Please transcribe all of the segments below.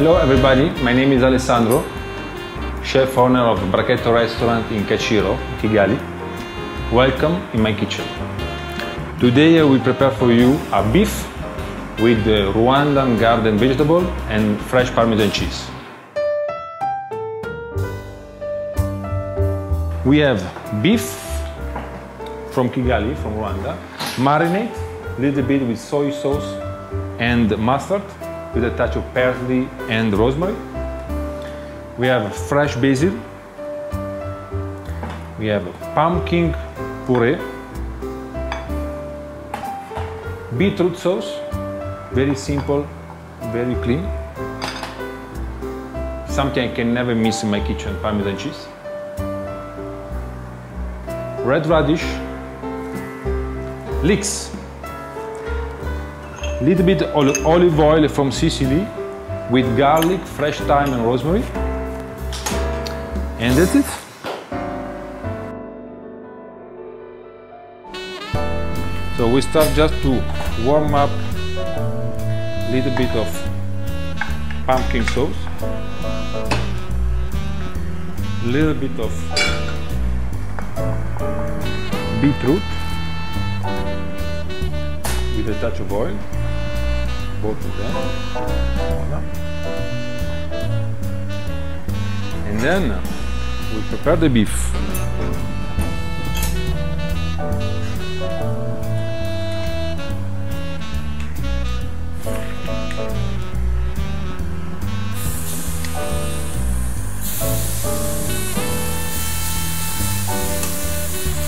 Hello everybody, my name is Alessandro, chef owner of Brachetto Restaurant in Kachiro, Kigali. Welcome in my kitchen. Today I will prepare for you a beef with the Rwandan garden vegetable and fresh Parmesan cheese. We have beef from Kigali, from Rwanda, marinate a little bit with soy sauce and mustard with a touch of parsley and rosemary. We have fresh basil. We have pumpkin puree, beetroot sauce, very simple, very clean. Something I can never miss in my kitchen, Parmesan cheese. Red radish, leeks, little bit of olive oil from Sicily with garlic, fresh thyme and rosemary. And that's it. So we start just to warm up a little bit of pumpkin sauce, a little bit of beetroot with a touch of oil, both of them. Voilà. And then we prepare the beef.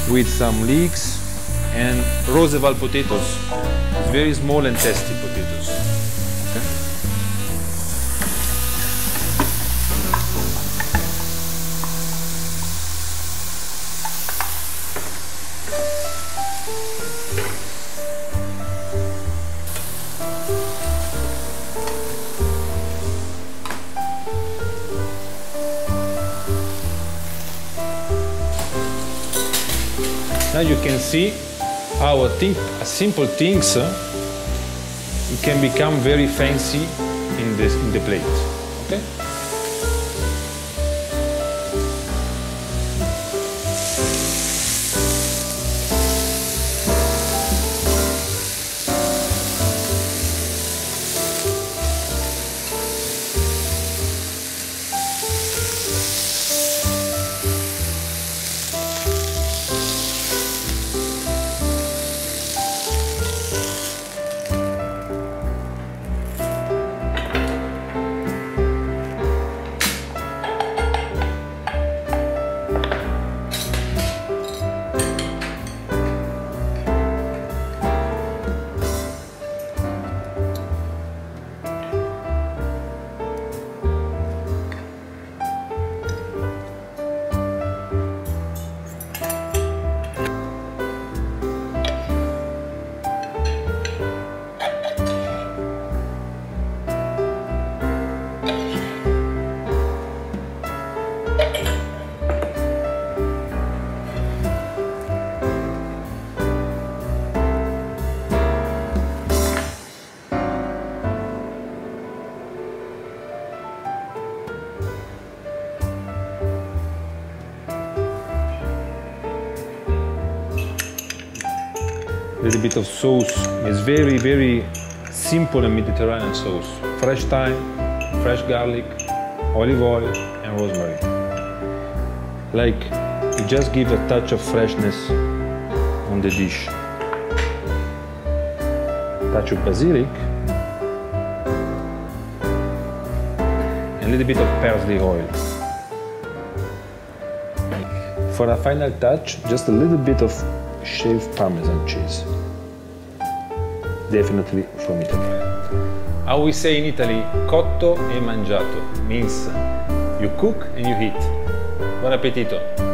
With some leeks and roseval potatoes. It's very small and tasty potatoes. Okay. Now you can see how simple things can become very fancy in the plate. Okay? A little bit of sauce. It's very, very simple and Mediterranean sauce. Fresh thyme, fresh garlic, olive oil, and rosemary. Like, you just give a touch of freshness on the dish. Touch of basilic. And a little bit of parsley oil. For a final touch, just a little bit of shaved Parmesan cheese, definitely from Italy. How we say in Italy, cotto e mangiato, means you cook and you eat. Buon appetito!